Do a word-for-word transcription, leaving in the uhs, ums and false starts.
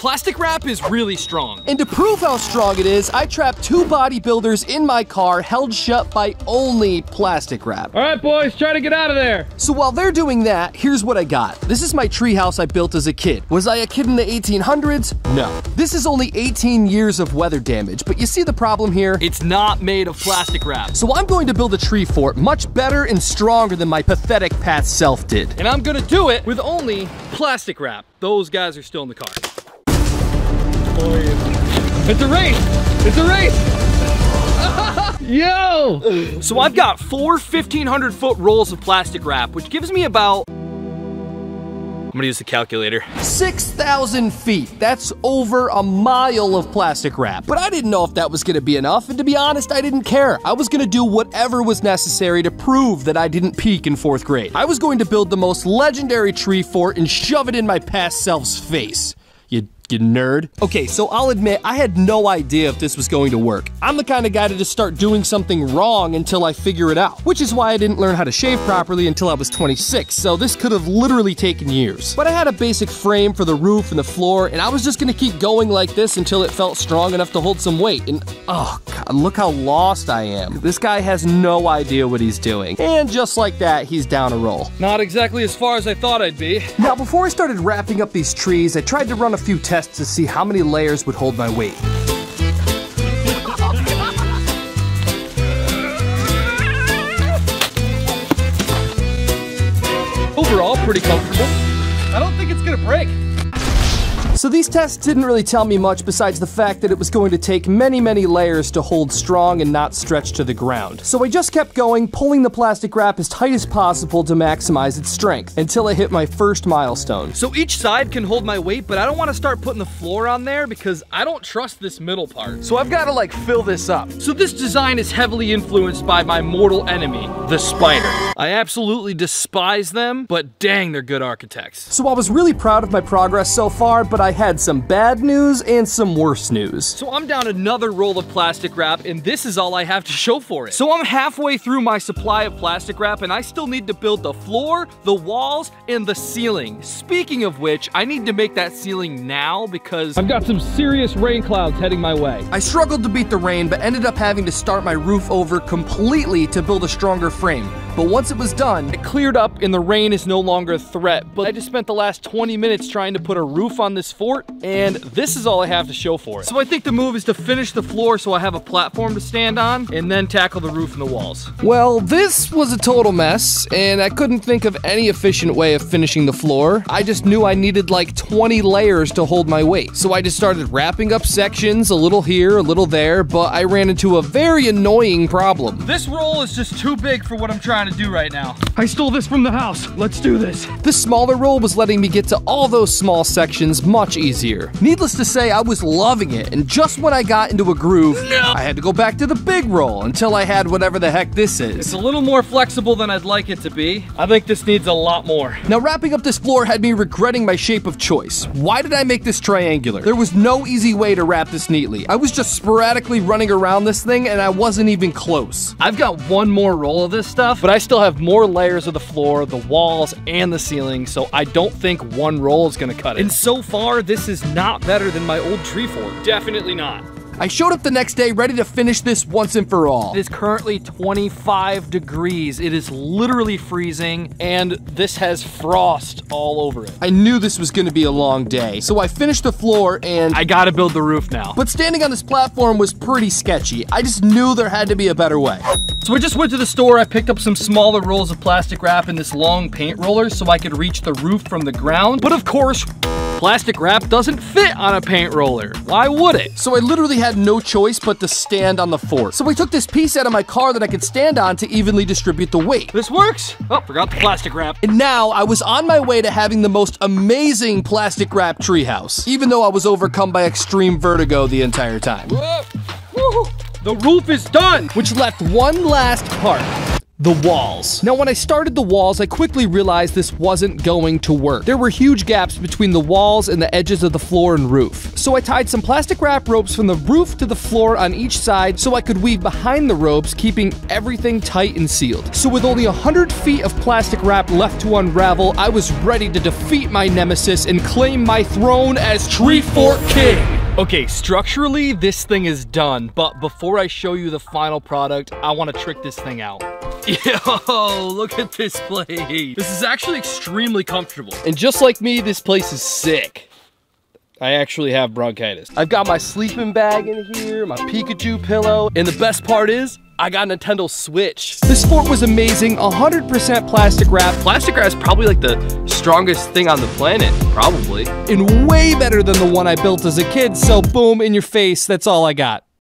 Plastic wrap is really strong. And to prove how strong it is, I trapped two bodybuilders in my car held shut by only plastic wrap. All right, boys, try to get out of there. So while they're doing that, here's what I got. This is my treehouse I built as a kid. Was I a kid in the eighteen hundreds? No. This is only eighteen years of weather damage, but you see the problem here? It's not made of plastic wrap. So I'm going to build a tree fort much better and stronger than my pathetic Pat self did. And I'm gonna do it with only plastic wrap. Those guys are still in the car. It's a race! It's a race! Yo! So I've got four fifteen hundred foot rolls of plastic wrap, which gives me about, I'm gonna use the calculator. six thousand feet, that's over a mile of plastic wrap. But I didn't know if that was gonna be enough, and to be honest, I didn't care. I was gonna do whatever was necessary to prove that I didn't peak in fourth grade. I was going to build the most legendary tree fort and shove it in my past self's face. You You nerd. Okay, so I'll admit, I had no idea if this was going to work. I'm the kind of guy to just start doing something wrong until I figure it out, which is why I didn't learn how to shave properly until I was twenty-six, so this could have literally taken years. But I had a basic frame for the roof and the floor, and I was just gonna keep going like this until it felt strong enough to hold some weight, and oh god, look how lost I am. This guy has no idea what he's doing. And just like that, he's down a roll. Not exactly as far as I thought I'd be. Now, before I started wrapping up these trees, I tried to run a few tests to see how many layers would hold my weight. Overall, pretty comfortable. I don't think it's gonna break. So these tests didn't really tell me much besides the fact that it was going to take many, many layers to hold strong and not stretch to the ground. So I just kept going, pulling the plastic wrap as tight as possible to maximize its strength, until I hit my first milestone. So each side can hold my weight, but I don't want to start putting the floor on there because I don't trust this middle part. So I've got to like fill this up. So this design is heavily influenced by my mortal enemy, the spider. I absolutely despise them, but dang, they're good architects. So I was really proud of my progress so far, but I I had some bad news and some worse news. So I'm down another roll of plastic wrap, and this is all I have to show for it. So I'm halfway through my supply of plastic wrap, and I still need to build the floor, the walls, and the ceiling. Speaking of which, I need to make that ceiling now because I've got some serious rain clouds heading my way. I struggled to beat the rain, but ended up having to start my roof over completely to build a stronger frame. But once it was done, it cleared up and the rain is no longer a threat. But I just spent the last twenty minutes trying to put a roof on this fort, and this is all I have to show for it. So I think the move is to finish the floor so I have a platform to stand on, and then tackle the roof and the walls. Well, this was a total mess, and I couldn't think of any efficient way of finishing the floor. I just knew I needed like twenty layers to hold my weight. So I just started wrapping up sections, a little here, a little there, but I ran into a very annoying problem. This roll is just too big for what I'm trying to do right now. I stole this from the house. Let's do this. This smaller roll was letting me get to all those small sections much easier. Needless to say, I was loving it, and just when I got into a groove, no. I had to go back to the big roll until I had whatever the heck this is. It's a little more flexible than I'd like it to be. I think this needs a lot more. Now, wrapping up this floor had me regretting my shape of choice. Why did I make this triangular? There was no easy way to wrap this neatly. I was just sporadically running around this thing, and I wasn't even close. I've got one more roll of this stuff, but I still have more layers of the floor, the walls, and the ceiling, so I don't think one roll is gonna cut it. And so far, this is not better than my old tree fort. Definitely not. I showed up the next day ready to finish this once and for all. It is currently twenty-five degrees. It is literally freezing, and this has frost all over it. I knew this was gonna be a long day, so I finished the floor and I gotta build the roof now. But standing on this platform was pretty sketchy. I just knew there had to be a better way. So I just went to the store, I picked up some smaller rolls of plastic wrap and this long paint roller so I could reach the roof from the ground, but of course, plastic wrap doesn't fit on a paint roller. Why would it? So I literally had no choice but to stand on the fort. So I took this piece out of my car that I could stand on to evenly distribute the weight. This works. Oh, forgot the plastic wrap. And now I was on my way to having the most amazing plastic wrap treehouse, even though I was overcome by extreme vertigo the entire time. Whoa. The roof is done, which left one last part. the walls. Now, when I started the walls, I quickly realized this wasn't going to work. There were huge gaps between the walls and the edges of the floor and roof. So I tied some plastic wrap ropes from the roof to the floor on each side so I could weave behind the ropes, keeping everything tight and sealed. So with only one hundred feet of plastic wrap left to unravel, I was ready to defeat my nemesis and claim my throne as Tree Fort King. Okay, structurally, this thing is done, but before I show you the final product, I want to trick this thing out. Yo, look at this place. This is actually extremely comfortable. And just like me, this place is sick. I actually have bronchitis. I've got my sleeping bag in here, my Pikachu pillow, and the best part is, I got a Nintendo Switch. This fort was amazing, one hundred percent plastic wrap. Plastic wrap is probably like the strongest thing on the planet, probably. And way better than the one I built as a kid, so boom, in your face, that's all I got.